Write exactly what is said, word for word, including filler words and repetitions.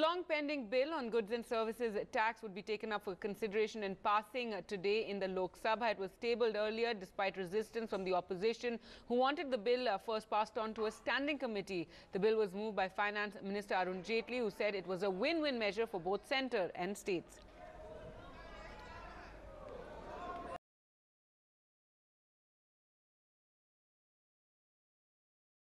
long pending bill on goods and services tax would be taken up for consideration and passing today in the Lok Sabha. It was tabled earlier despite resistance from the opposition, who wanted the bill first passed on to a standing committee. The bill was moved by Finance Minister Arun Jaitley, who said it was a win-win measure for both centre and states.